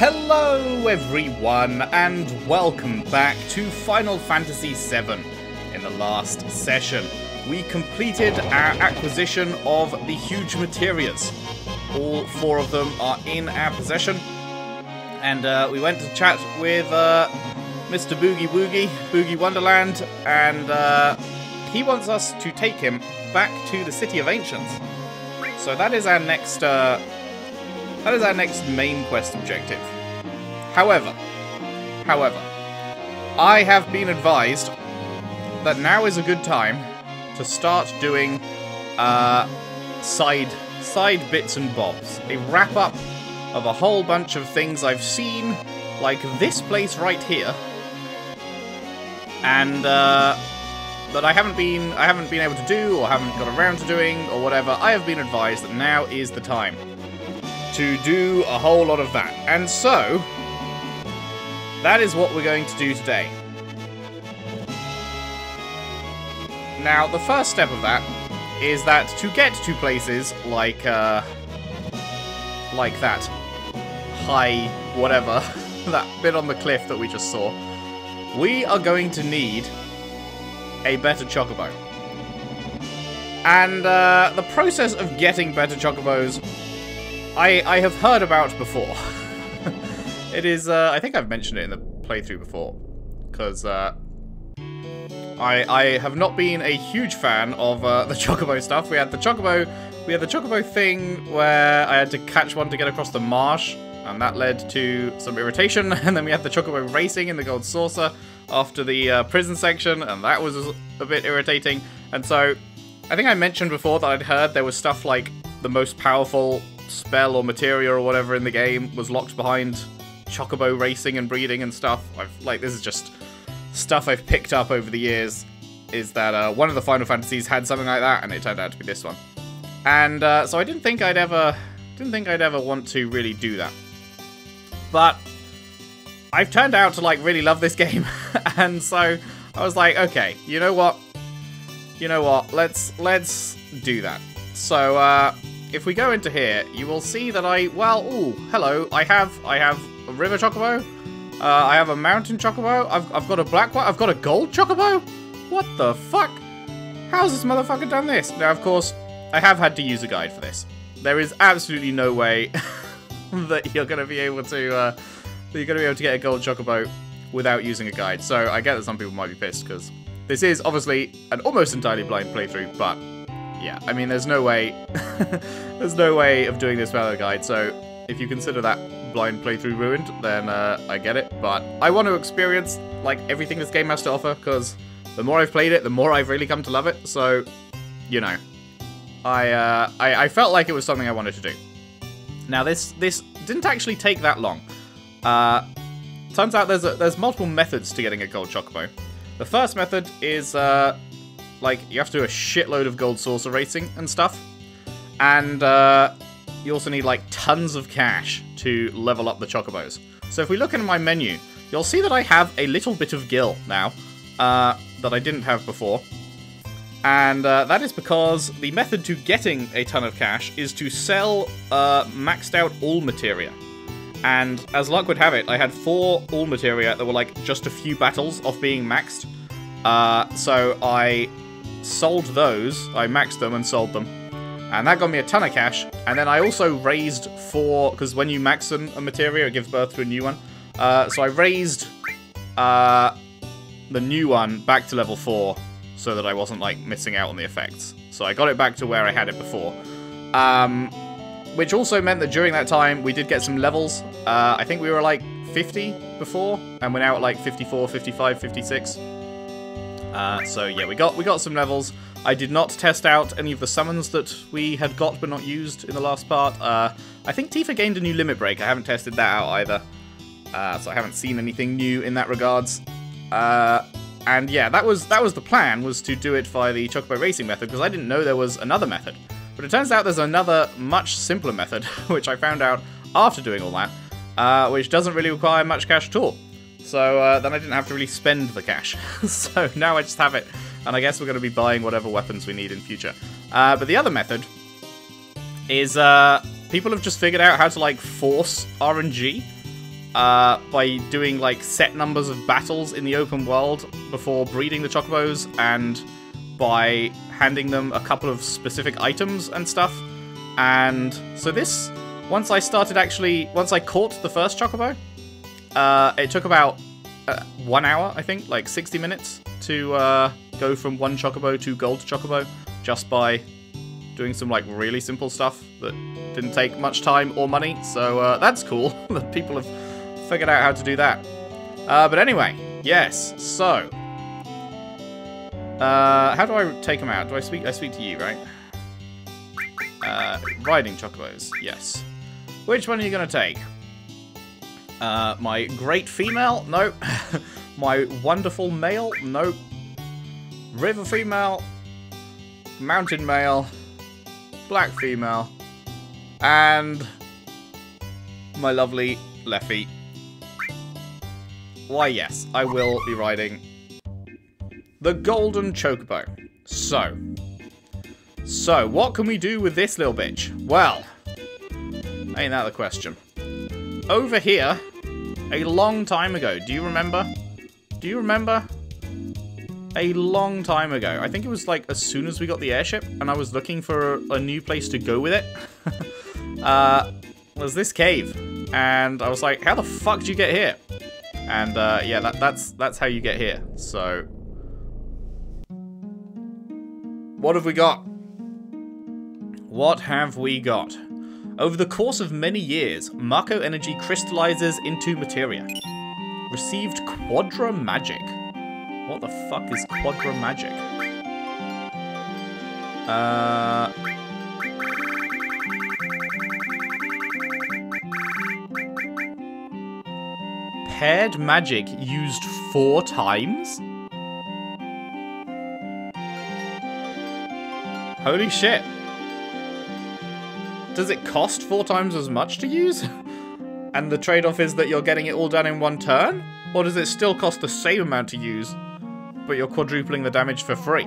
Hello everyone, and welcome back to Final Fantasy VII. In the last session, we completed our acquisition of the huge Materias. All four of them are in our possession, and we went to chat with Mr. Boogie Woogie, Boogie Wonderland, and he wants us to take him back to the City of Ancients. So that is our next... that is our next main quest objective. However, I have been advised that now is a good time to start doing side bits and bobs. A wrap-up of a whole bunch of things I've seen, like this place right here, and that I haven't been able to do, or haven't got around to doing, or whatever. I have been advised that now is the time to do a whole lot of that. And so, that is what we're going to do today. Now, the first step of that is that to get to places like that high whatever, that bit on the cliff that we just saw, we are going to need a better Chocobo. And the process of getting better Chocobos I have heard about before. It is, I think I've mentioned it in the playthrough before, because I have not been a huge fan of the Chocobo stuff. We had the Chocobo thing where I had to catch one to get across the marsh, and that led to some irritation, and then we had the Chocobo racing in the Gold Saucer after the prison section, and that was a bit irritating. And so, I think I mentioned before that I'd heard there was stuff like the most powerful spell or materia or whatever in the game was locked behind Chocobo racing and breeding and stuff. This is just stuff I've picked up over the years, is that one of the Final Fantasies had something like that, and it turned out to be this one. And so I didn't think I'd ever want to really do that. But I've turned out to really love this game, and so I was like, okay, you know what? Let's do that. So if we go into here, you will see that I have a river Chocobo, I have a mountain Chocobo, I've got a black one, I've got a gold Chocobo? What the fuck? How's this motherfucker done this? Now, of course, I have had to use a guide for this. There is absolutely no way that you're going to be able to, get a gold Chocobo without using a guide. So I get that some people might be pissed, because this is obviously an almost entirely blind playthrough, but yeah, I mean, there's no way there's no way of doing this without a guide, so if you consider that blind playthrough ruined, then I get it, but I want to experience, everything this game has to offer, because the more I've played it, the more I've really come to love it, so, you know, I felt like it was something I wanted to do. Now, this didn't actually take that long. Turns out there's multiple methods to getting a gold Chocobo. The first method is, you have to do a shitload of Gold Saucer racing and stuff. And you also need, tons of cash to level up the Chocobos. So if we look in my menu, you'll see that I have a little bit of gil now that I didn't have before. And that is because the method to getting a ton of cash is to sell maxed out all materia. And as luck would have it, I had 4 all materia that were, just a few battles off being maxed. So I sold those, I maxed them and sold them, and that got me a ton of cash. And then I also raised 4, because when you max a materia, it gives birth to a new one. So I raised the new one back to level 4, so that I wasn't missing out on the effects. So I got it back to where I had it before, which also meant that during that time we did get some levels. I think we were 50 before, and we're now at 54, 55, 56. So yeah, we got some levels. I did not test out any of the summons that we had got but not used in the last part. I think Tifa gained a new limit break. I haven't tested that out either, so I haven't seen anything new in that regards. And yeah, that was the plan, was to do it via the Chocobo racing method, because I didn't know there was another method. But it turns out there's another much simpler method, which I found out after doing all that, which doesn't really require much cash at all. So then I didn't have to really spend the cash. So now I just have it, and I guess we're going to be buying whatever weapons we need in future. But the other method is people have just figured out how to force RNG. by doing like set numbers of battles in the open world before breeding the Chocobos, and by handing them a couple of specific items and stuff. And so this, once I caught the first Chocobo, it took about 1 hour, I think, like 60 minutes to go from one Chocobo to Gold Chocobo, just by doing some like really simple stuff that didn't take much time or money. So that's cool that people have figured out how to do that. But anyway, yes, so how do I take them out? Do I speak to you, right? Riding Chocobos, yes. Which one are you gonna take? My great female? Nope. My wonderful male? Nope. River female. Mountain male. Black female. And my lovely Leffy. Why yes, I will be riding the Golden Chocobo. So what can we do with this little bitch? Well, ain't that the question. Over here, a long time ago, do you remember? A long time ago. I think it was like as soon as we got the airship and I was looking for a new place to go with it. Was this cave. And I was like, how the fuck did you get here? And yeah, that's how you get here. So what have we got? What have we got? Over the course of many years, Marco energy crystallizes into materia. Received Quadra Magic. What the fuck is Quadra Magic? Paired magic used 4 times? Holy shit. Does it cost 4 times as much to use? And the trade-off is that you're getting it all done in 1 turn? Or does it still cost the same amount to use, but you're quadrupling the damage for free?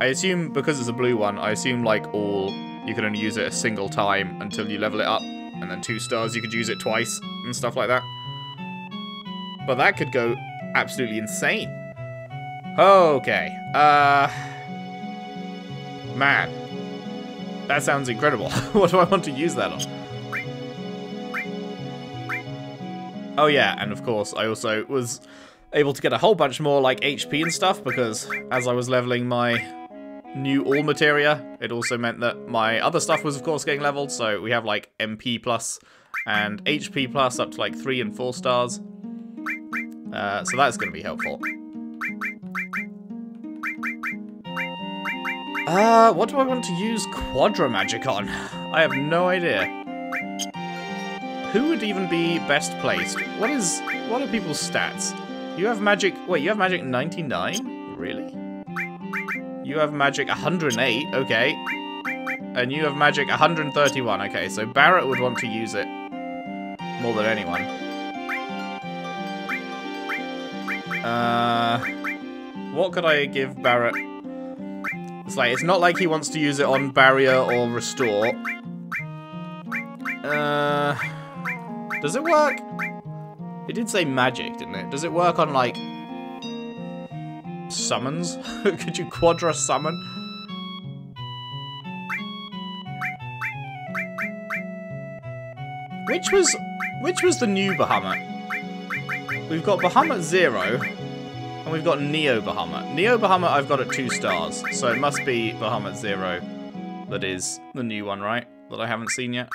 I assume, because it's a blue one, I assume like all, you can only use it a single time until you level it up, and then 2 stars you could use it twice, and stuff like that. But that could go absolutely insane. Okay, man, that sounds incredible. What do I want to use that on? Oh yeah, and of course I also was able to get a whole bunch more like HP and stuff, because as I was leveling my new all materia, it also meant that my other stuff was of course getting leveled, so we have like MP plus and HP plus up to like 3 and 4 stars. So that's gonna be helpful. What do I want to use Quadra Magic on? I have no idea. Who would even be best placed? What are people's stats? You have magic, wait, you have magic 99? Really? You have magic 108, okay. And you have magic 131, okay, so Barret would want to use it more than anyone. What could I give Barret? It's like, it's not like he wants to use it on barrier or restore. Does it work? It did say magic, didn't it? Does it work on, like, summons? Could you Quadra summon? Which was the new Bahamut? We've got Bahamut Zero, and we've got Neo Bahamut. Neo Bahamut I've got at 2 stars, so it must be Bahamut Zero that is the new one, right? That I haven't seen yet.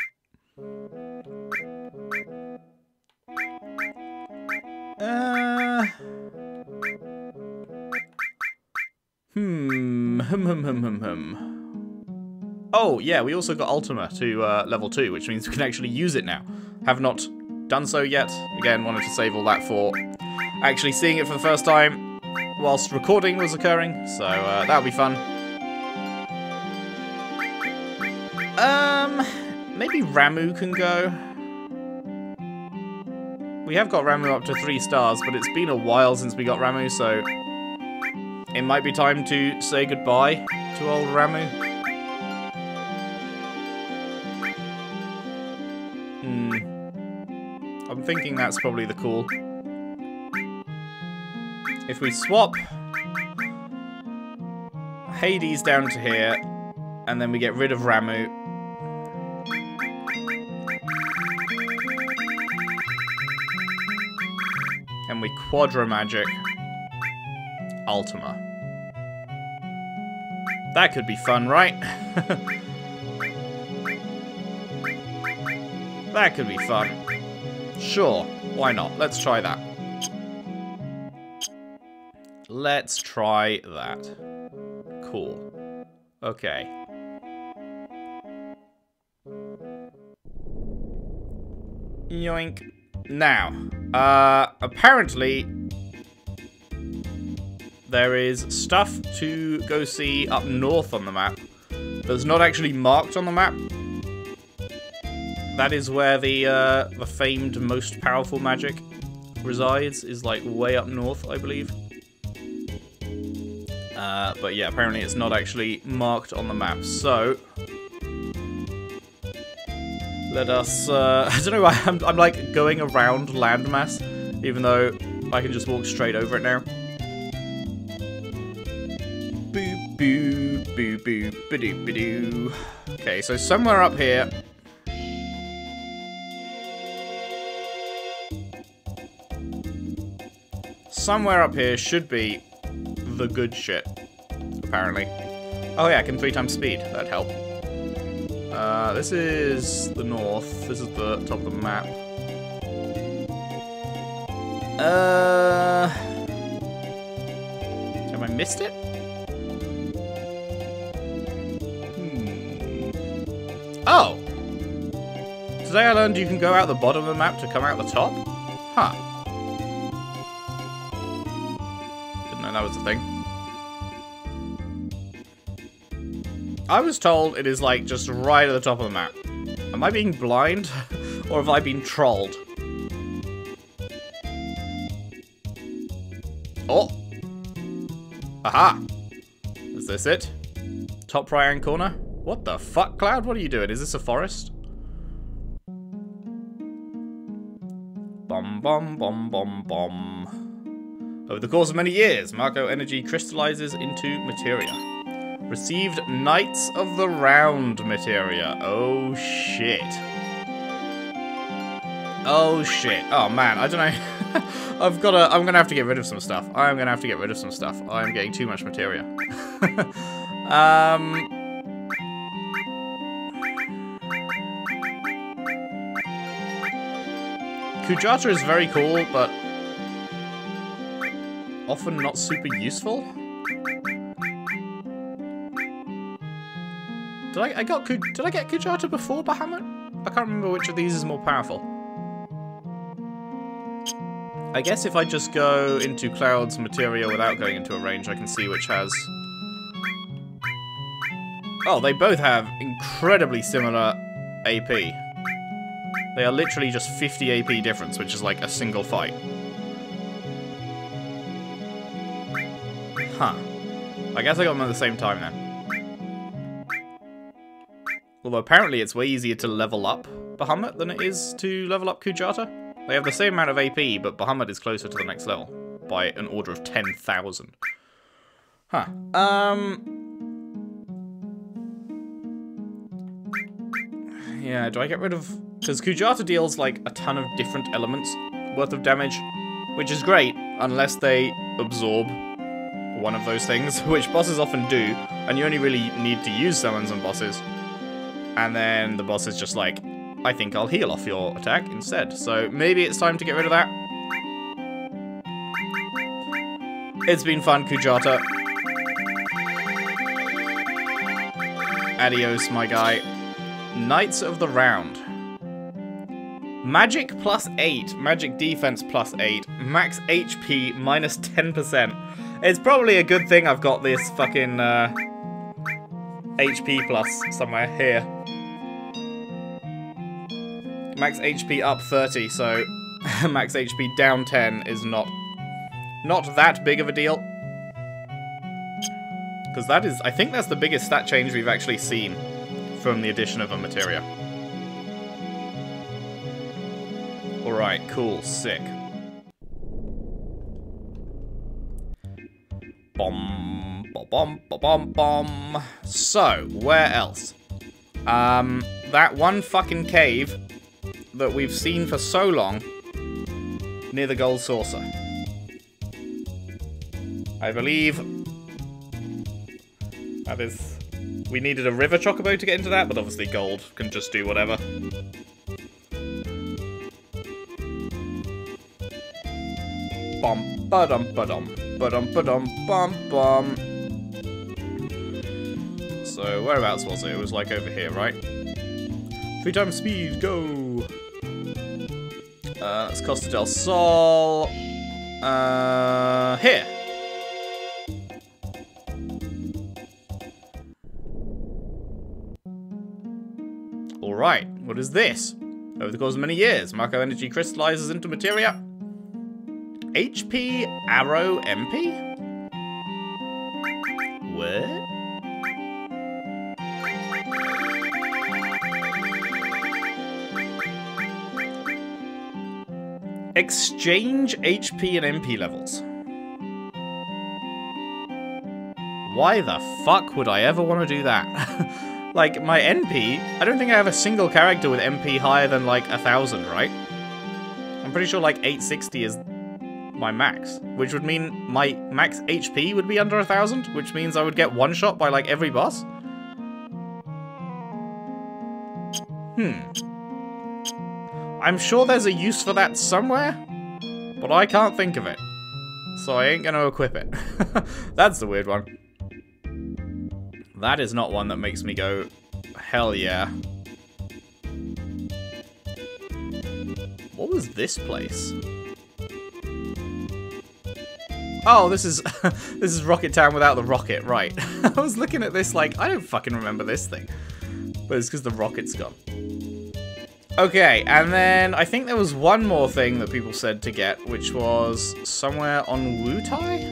Oh, yeah, we also got Ultima to level 2, which means we can actually use it now. Have not done so yet. Again, wanted to save all that for actually seeing it for the first time whilst recording was occurring, so that'll be fun. Maybe Ramu can go. We have got Ramu up to 3 stars, but it's been a while since we got Ramu, so it might be time to say goodbye to old Ramu. Hmm. I I'm thinking that's probably the call. If we swap Hades down to here, and then we get rid of Ramu. And we Quadra Magic Ultima. That could be fun, right? That could be fun. Sure, why not? Let's try that. Let's try that. Cool. Okay. Yoink. Now, apparently there is stuff to go see up north on the map that's not actually marked on the map. That is where the famed most powerful magic resides, is like way up north, I believe. But yeah, apparently it's not actually marked on the map, so let us, I don't know why I'm like going around landmass, even though I can just walk straight over it now. Boo, boo, boo, boo, ba-doo, ba-doo. Okay, so somewhere up here. Somewhere up here should be the good shit, apparently. Oh yeah, I can 3 times speed, that'd help. This is the north. This is the top of the map. Have I missed it? Hmm. Oh! Today I learned you can go out the bottom of the map to come out the top? Huh. Didn't know that was the thing. I was told it is, like, just right at the top of the map. Am I being blind? Or have I been trolled? Oh! Aha! Is this it? Top right-hand corner? What the fuck, Cloud? What are you doing? Is this a forest? Bum bum bum bum bum. Over the course of many years, Marco energy crystallizes into materia. Received Knights of the Round materia. Oh shit. Oh shit. Oh man, I don't know. I'm gonna have to get rid of some stuff. I'm gonna have to get rid of some stuff. I'm getting too much materia. Kujata is very cool, but often not super useful. Did I get Kujata before Bahamut? I can't remember which of these is more powerful. I guess if I just go into Cloud's materia without going into a range, I can see which has... Oh, they both have incredibly similar AP. They are literally just 50 AP difference, which is like a single fight. Huh. I guess I got them at the same time then. Although apparently it's way easier to level up Bahamut than it is to level up Kujata. They have the same amount of AP, but Bahamut is closer to the next level by an order of 10,000. Huh. Yeah, do I get rid of... Because Kujata deals, like, a ton of different elements worth of damage, which is great, unless they absorb one of those things, which bosses often do, and you only really need to use summons on bosses. And then the boss is just like, I think I'll heal off your attack instead. So maybe it's time to get rid of that. It's been fun, Kujata. Adios, my guy. Knights of the Round. Magic +8. Magic defense +8. Max HP -10%. It's probably a good thing I've got this fucking, HP plus somewhere here. Max HP up 30, so max HP down 10 is not that big of a deal. Because that is, I think that's the biggest stat change we've actually seen from the addition of a materia. Alright, cool, sick. Bom, bom, bom, bom, bom. So, where else? That one fucking cave that we've seen for so long near the Gold Saucer. I believe that is... We needed a river chocobo to get into that, but obviously gold can just do whatever. Bum, ba-dum, ba-dum, ba-dum, ba-dum, bum, bum. So, whereabouts was it? It was like over here, right? 3 times speed, go! That's Costa del Sol. Here! Alright, what is this? Over the course of many years, Mako energy crystallizes into Materia. HP, Arrow, MP? What? Exchange HP and MP levels. Why the fuck would I ever want to do that? Like, my MP, I don't think I have a single character with MP higher than, like, 1,000, right? I'm pretty sure, like, 860 is my max, which would mean my max HP would be under 1,000, which means I would get one shot by, like, every boss. Hmm. I'm sure there's a use for that somewhere, but I can't think of it, so I ain't gonna equip it. That's the weird one. That is not one that makes me go, hell yeah. What was this place? Oh, this is this is Rocket Town without the rocket, right? I was looking at this like I don't fucking remember this thing, but it's because the rocket's gone. Okay, and then I think there was one more thing that people said to get, which was somewhere on Wutai?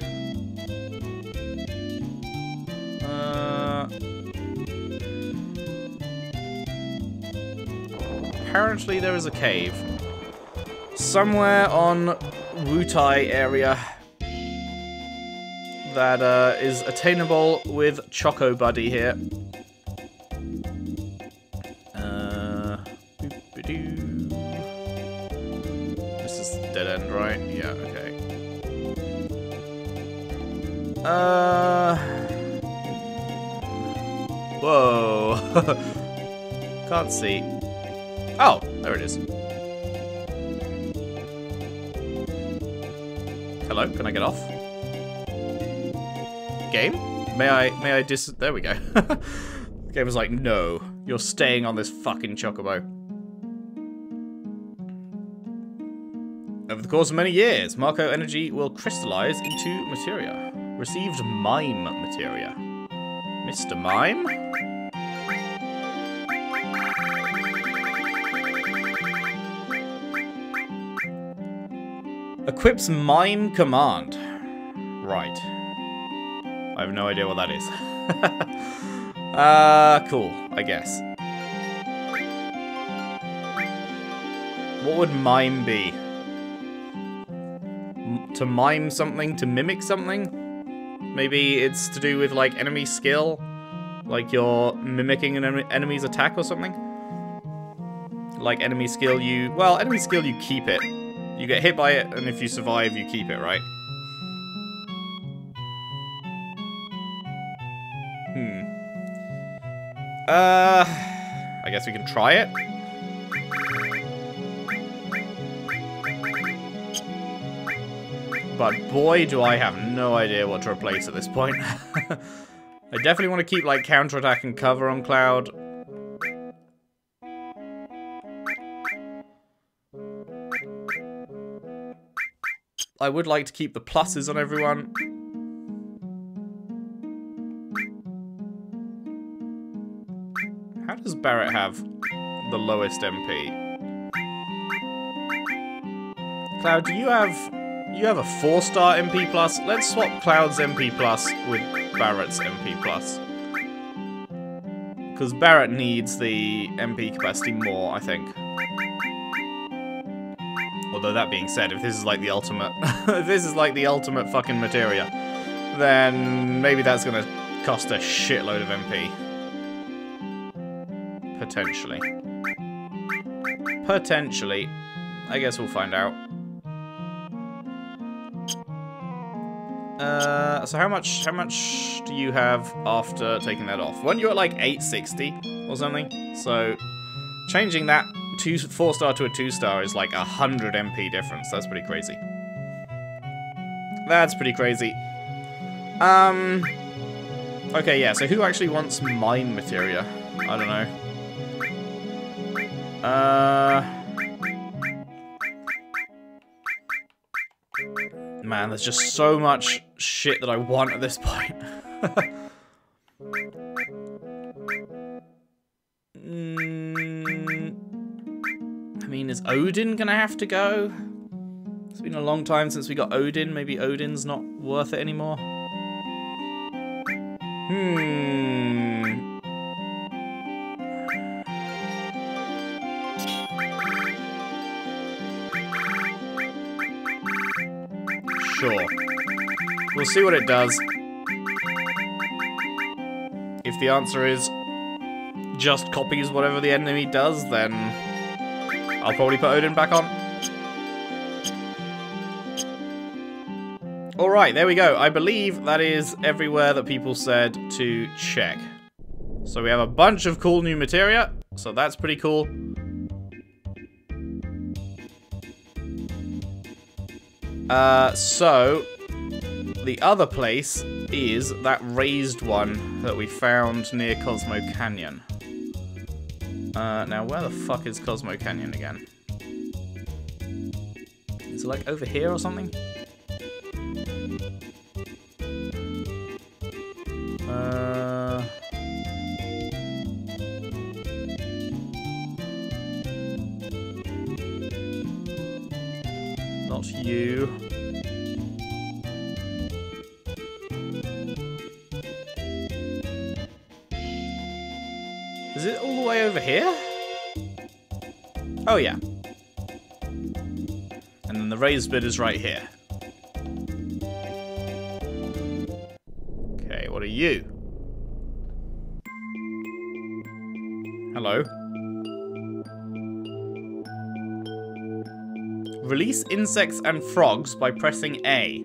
Apparently there is a cave. Somewhere on Wutai area that is attainable with Choco Buddy here. This is the dead end, right? Yeah, okay. Whoa. Can't see. Oh, there it is. Hello, can I get off? Game? May I there we go. The game was like, no, you're staying on this fucking Chocobo. Over the course of many years, Mako energy will crystallize into Materia. Received Mime Materia. Mr. Mime? Equips Mime Command. Right. I have no idea what that is. Cool, I guess. What would Mime be? To mime something, to mimic something? Maybe it's to do with, like, enemy skill? Like you're mimicking an enemy's attack or something? Like enemy skill you... Well, enemy skill you keep it. You get hit by it, and if you survive, you keep it, right? Hmm. I guess we can try it? But boy, do I have no idea what to replace at this point. I definitely want to keep, like, counterattack and cover on Cloud. I would like to keep the pluses on everyone. How does Barret have the lowest MP? Cloud, do you have... You have a 4-star MP+. Let's swap Cloud's MP+ with Barret's MP+. Because Barret needs the MP capacity more, I think. Although that being said, if this is like the ultimate, if this is like the ultimate fucking Materia, then maybe that's gonna cost a shitload of MP. Potentially. Potentially. I guess we'll find out. So how much do you have after taking that off? Weren't you at like 860 or something? So changing that 4-star to a 2-star is like 100 MP difference. That's pretty crazy. That's pretty crazy. Okay, yeah, so who actually wants mine materia? I don't know. Man, there's just so much shit that I want at this point. I mean, is Odin gonna have to go? It's been a long time since we got Odin. Maybe Odin's not worth it anymore. Sure. We'll see what it does. If the answer is just copies whatever the enemy does, then I'll probably put Odin back on. Alright, there we go. I believe that is everywhere that people said to check. So we have a bunch of cool new materia, so that's pretty cool. So, the other place is that raised one that we found near Cosmo Canyon. Now where the fuck is Cosmo Canyon again? Is it like over here or something? Not you. Is it all the way over here? Oh yeah. And then the raised bit is right here. Okay, what are you? Hello. Release insects and frogs by pressing A.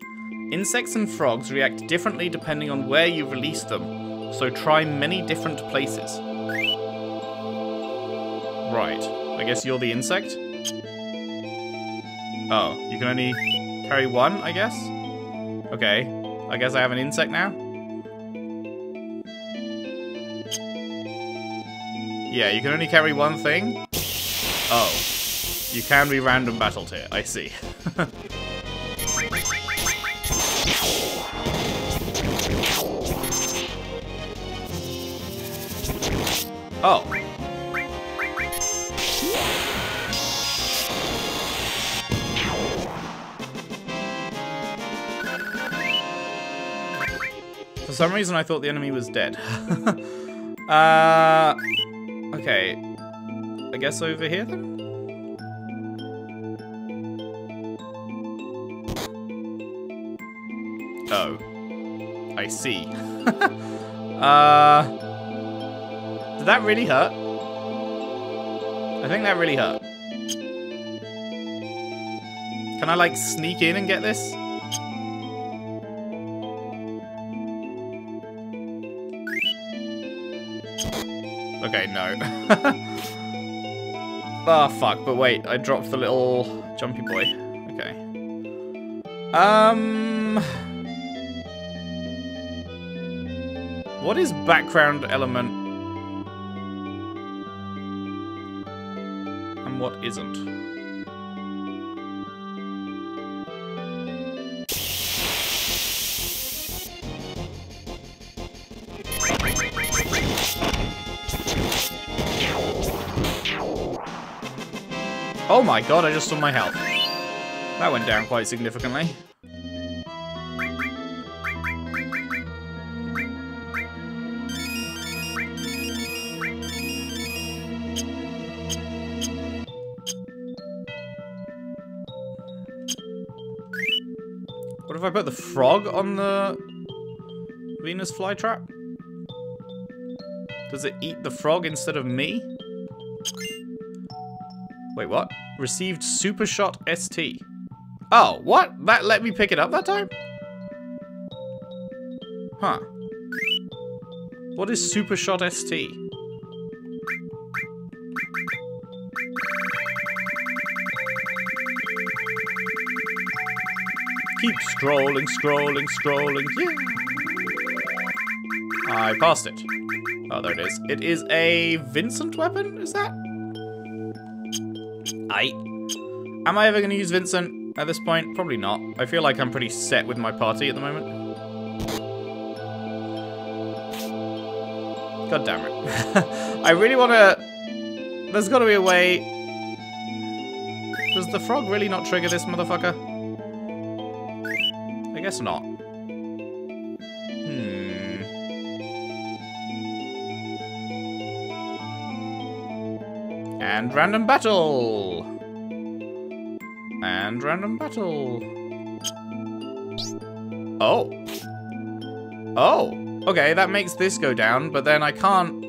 Insects and frogs react differently depending on where you release them, so try many different places. Right, I guess you're the insect? Oh, you can only carry one, I guess? Okay, I guess I have an insect now? Yeah, you can only carry one thing? Oh. You can be random battled here, I see. Oh. For some reason I thought the enemy was dead. Okay. I guess over here then? Oh, I see. Did that really hurt? I think that really hurt. Can I like sneak in and get this? Okay, no. Ah, oh, fuck, but wait, I dropped the little jumpy boy. Okay. What is background element and what isn't? Oh my god, I just saw my health. That went down quite significantly. What if I put the frog on the Venus flytrap? Does it eat the frog instead of me? Wait, what? Received Super Shot ST. Oh, what? That let me pick it up that time? Huh. What is Super Shot ST? Keep scrolling, scrolling, scrolling. Yeah. I passed it. Oh, there it is. It is a Vincent weapon, is that? Aye. Am I ever going to use Vincent at this point? Probably not. I feel like I'm pretty set with my party at the moment. God damn it. I really want to... There's got to be a way... Does the frog really not trigger this motherfucker? I guess not. Hmm. And random battle! And random battle. Oh. Oh. Okay, that makes this go down, but then I can't...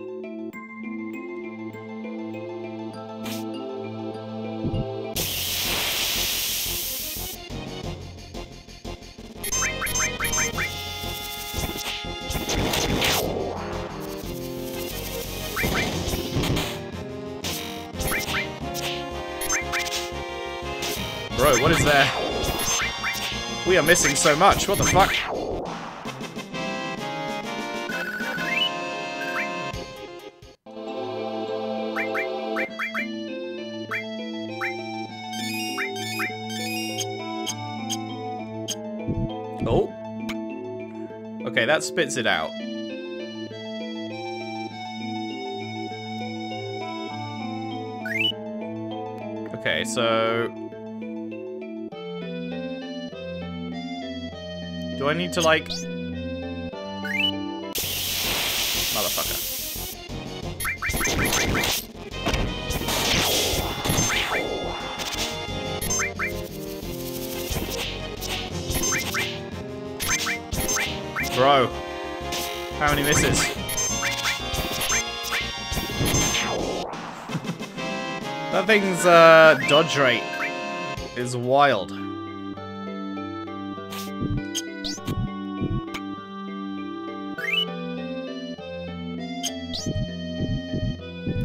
Bro, what is there? We are missing so much, what the fuck? That spits it out. Okay, so... Do I need to, like... Motherfucker. Bro, how many misses? That thing's dodge rate is wild.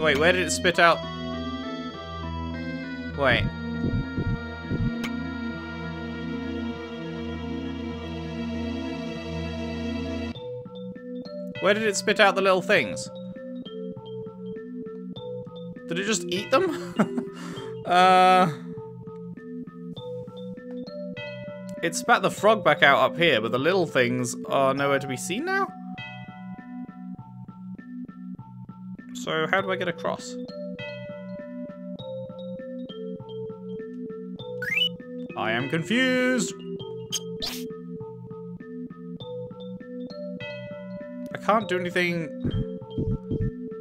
Wait, where did it spit out? Wait. Where did it spit out the little things? Did it just eat them? It spat the frog back out up here, but the little things are nowhere to be seen now? So how do I get across? I am confused! Can't do anything.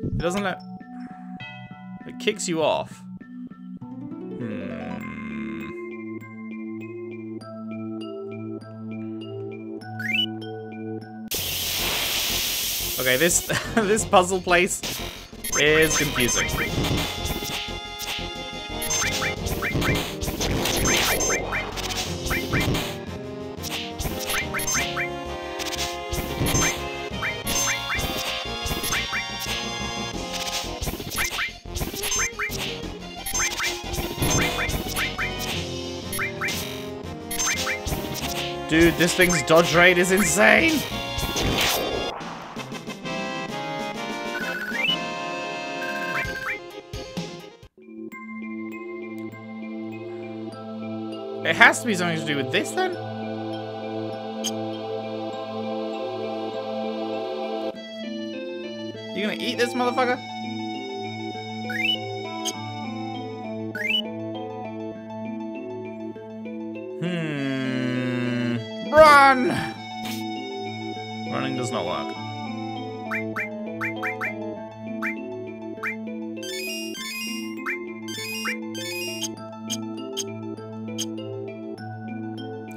It doesn't let. It kicks you off. Hmm. Okay, this this puzzle place is confusing. Dude, this thing's dodge rate is insane! It has to be something to do with this, then? You gonna eat this motherfucker? Run! Running does not work.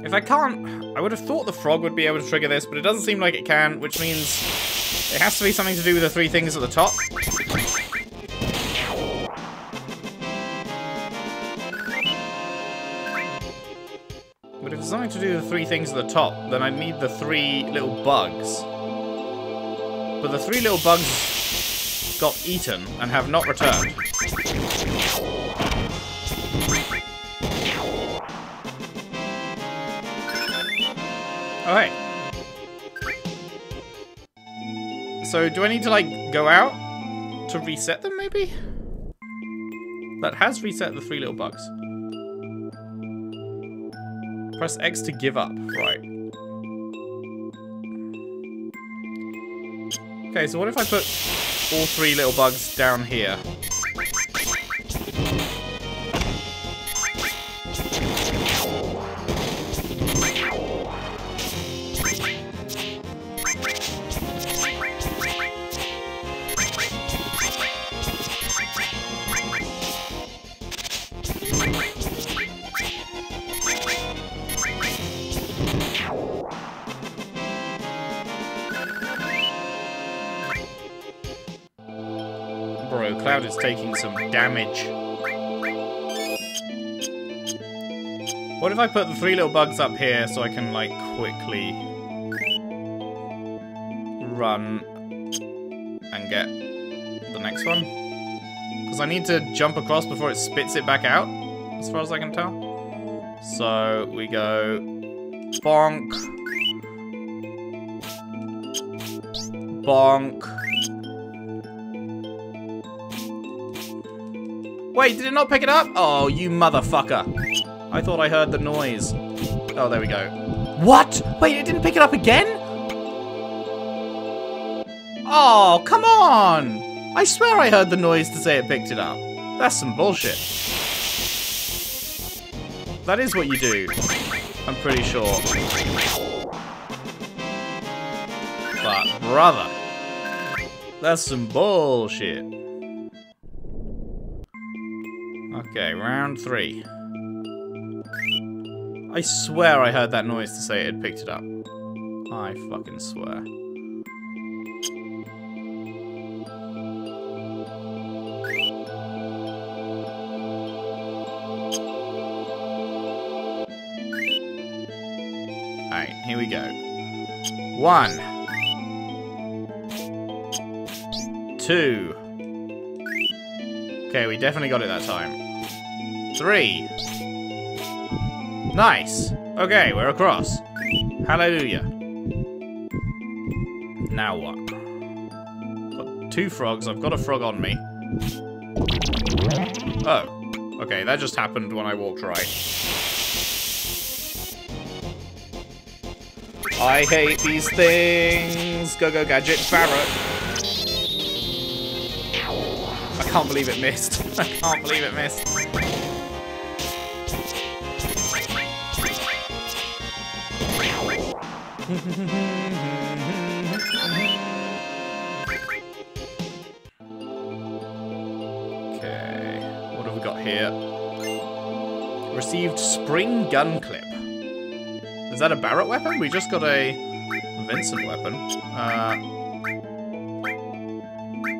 If I can't... I would have thought the frog would be able to trigger this, but it doesn't seem like it can, which means it has to be something to do with the three things at the top. But if it's something to do with the three things at the top, then I need the three little bugs. But the three little bugs got eaten and have not returned. Alright. So, do I need to, like, go out to reset them, maybe? That has reset the three little bugs. Press X to give up. Right. Okay, so what if I put all three little bugs down here? Cloud is taking some damage. What if I put the three little bugs up here so I can, like, quickly run and get the next one? Because I need to jump across before it spits it back out, as far as I can tell. So we go bonk, bonk. Wait, did it not pick it up? Oh, you motherfucker. I thought I heard the noise. Oh, there we go. What? Wait, it didn't pick it up again? Oh, come on. I swear I heard the noise to say it picked it up. That's some bullshit. That is what you do. I'm pretty sure. But, brother. That's some bullshit. Okay, round three. I swear I heard that noise to say it had picked it up. I fucking swear. Alright, here we go. 1. 2. Okay, we definitely got it that time. 3. Nice. Okay, we're across. Hallelujah. Now what? Got 2 frogs. I've got a frog on me. Oh. Okay, that just happened when I walked right. I hate these things. Go, go, gadget, Barret. I can't believe it missed. I can't believe it missed. Okay, what have we got here? Received spring gun clip. Is that a Barret weapon? We just got a Vincent weapon.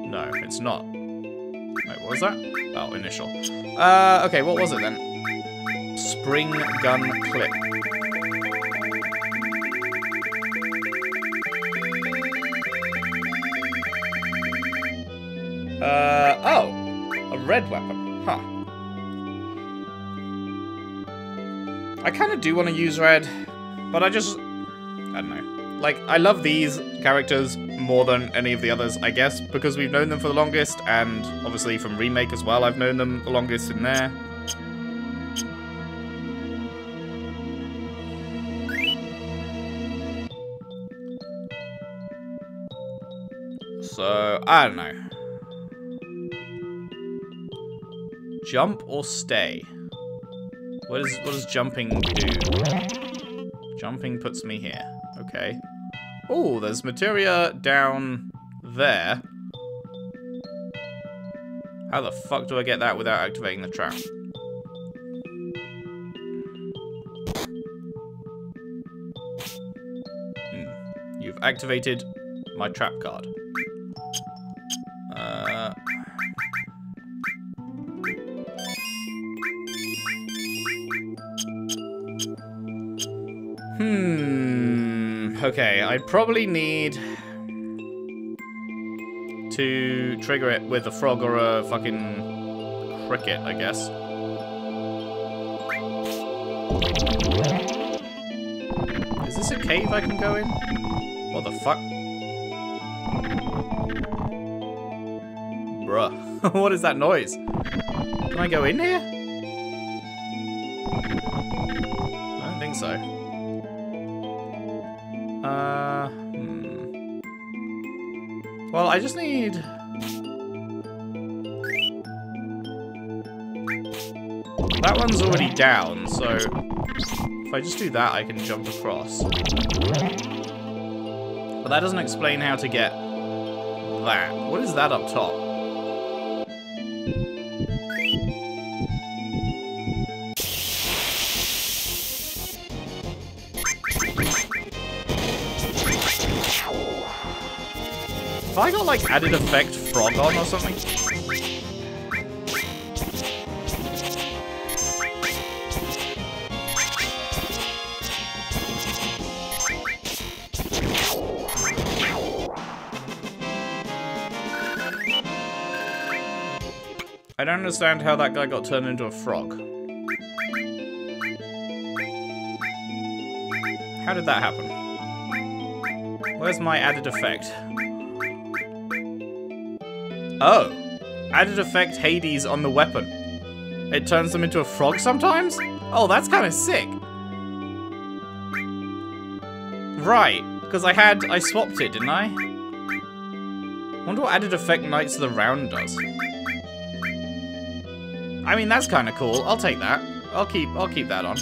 No, it's not. Wait, what was that? Oh, initial. Okay, what was it then? Spring gun clip. Oh, a red weapon, huh. I kind of do want to use red, but I don't know. Like, I love these characters more than any of the others, I guess, because we've known them for the longest, and obviously from Remake as well, I've known them the longest in there. So, I don't know. Jump or stay? What does jumping do? Jumping puts me here. Okay. Oh, there's Materia down there. How the fuck do I get that without activating the trap? activated my trap card. Okay, I probably need to trigger it with a frog or a fucking cricket, I guess. Is this a cave I can go in? What the fuck? Bruh, what is that noise? Can I go in here? I don't think so. Well, I just need... That one's already down, so if I just do that, I can jump across. But that doesn't explain how to get that. What is that up top? Have I got, like, added effect frog on or something? I don't understand how that guy got turned into a frog. How did that happen? Where's my added effect? Oh, added effect Hades on the weapon. It turns them into a frog sometimes? Oh, that's kind of sick. Right, because I swapped it, didn't I? Wonder what added effect Knights of the Round does. I mean, that's kind of cool. I'll take that. I'll keep that on.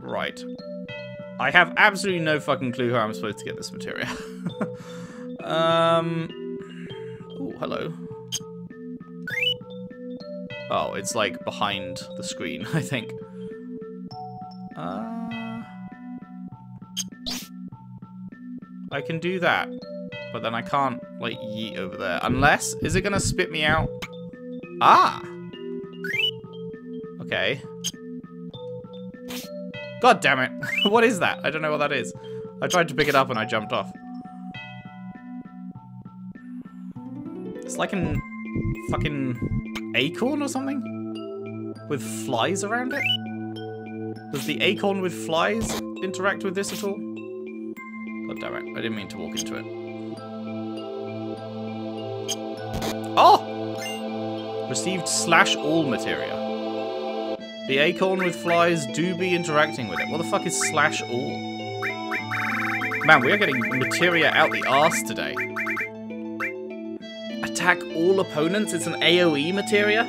Right. I have absolutely no fucking clue how I'm supposed to get this materia. Oh, hello. Oh, it's like behind the screen, I think. I can do that, but then I can't like yeet over there. Unless, is it gonna spit me out? Ah. Okay. God damn it. What is that? I don't know what that is. I tried to pick it up and I jumped off. It's like an fucking acorn or something? With flies around it? Does the acorn with flies interact with this at all? God damn it. I didn't mean to walk into it. Oh! Received Slash All Materia. The acorn with flies do be interacting with it. What the fuck is Slash All? Man, we are getting materia out the arse today. Attack all opponents? It's an AoE materia?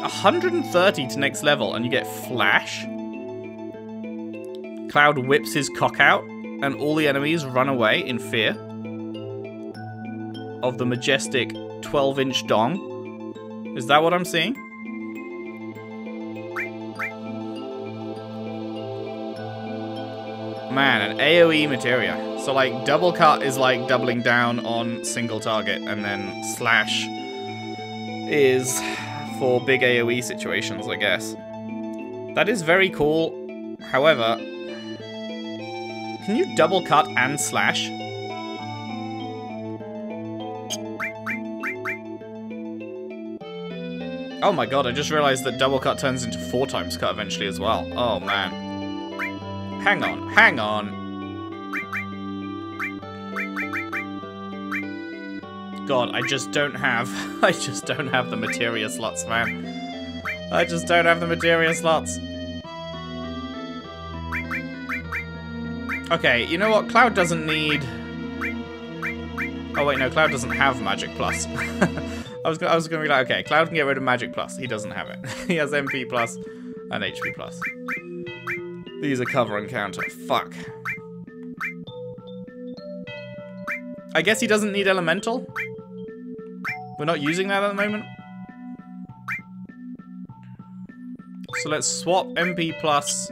130 to next level and you get flash? Cloud whips his cock out and all the enemies run away in fear of the majestic 12-inch dong. Is that what I'm seeing? Man, an AoE materia. So, like, double cut is, like, doubling down on single target, and then slash is for big AoE situations, I guess. That is very cool. However, can you double cut and slash? Oh my god, I just realized that double cut turns into 4x cut eventually as well. Oh, man. Hang on, hang on. God, I just don't have the materia slots, man. I just don't have the materia slots. Okay, you know what? Cloud doesn't need... Oh wait, no, Cloud doesn't have Magic Plus. I was gonna be like, okay, Cloud can get rid of Magic Plus. He doesn't have it. He has MP Plus and HP Plus. These are cover and counter. Fuck. I guess he doesn't need elemental. We're not using that at the moment. So let's swap MP plus.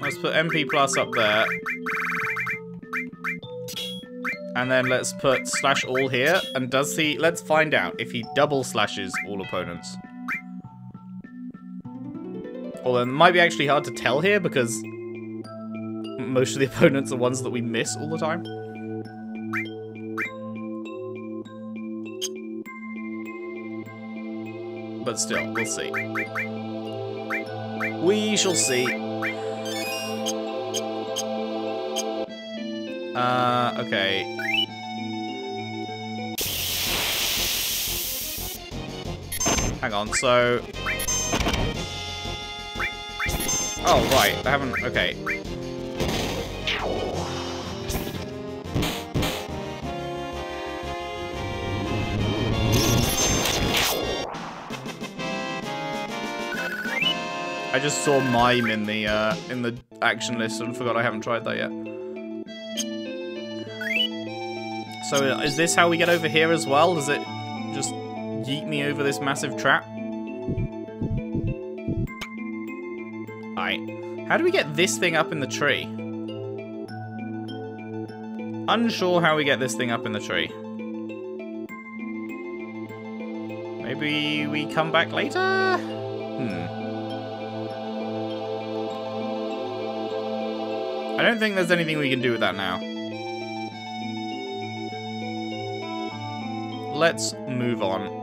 Let's put MP plus up there. And then let's put slash all here. And does he... Let's find out if he double slashes all opponents. Although it might be actually hard to tell here because most of the opponents are ones that we miss all the time. But still, we'll see. We shall see. Okay. Hang on, so... Oh, right, I haven't... Okay. I just saw Mime in the action list and forgot I haven't tried that yet. So is this how we get over here as well? Does it just yeet me over this massive trap? Alright. How do we get this thing up in the tree? Unsure how we get this thing up in the tree. Maybe we come back later? Hmm. I don't think there's anything we can do with that now. Let's move on.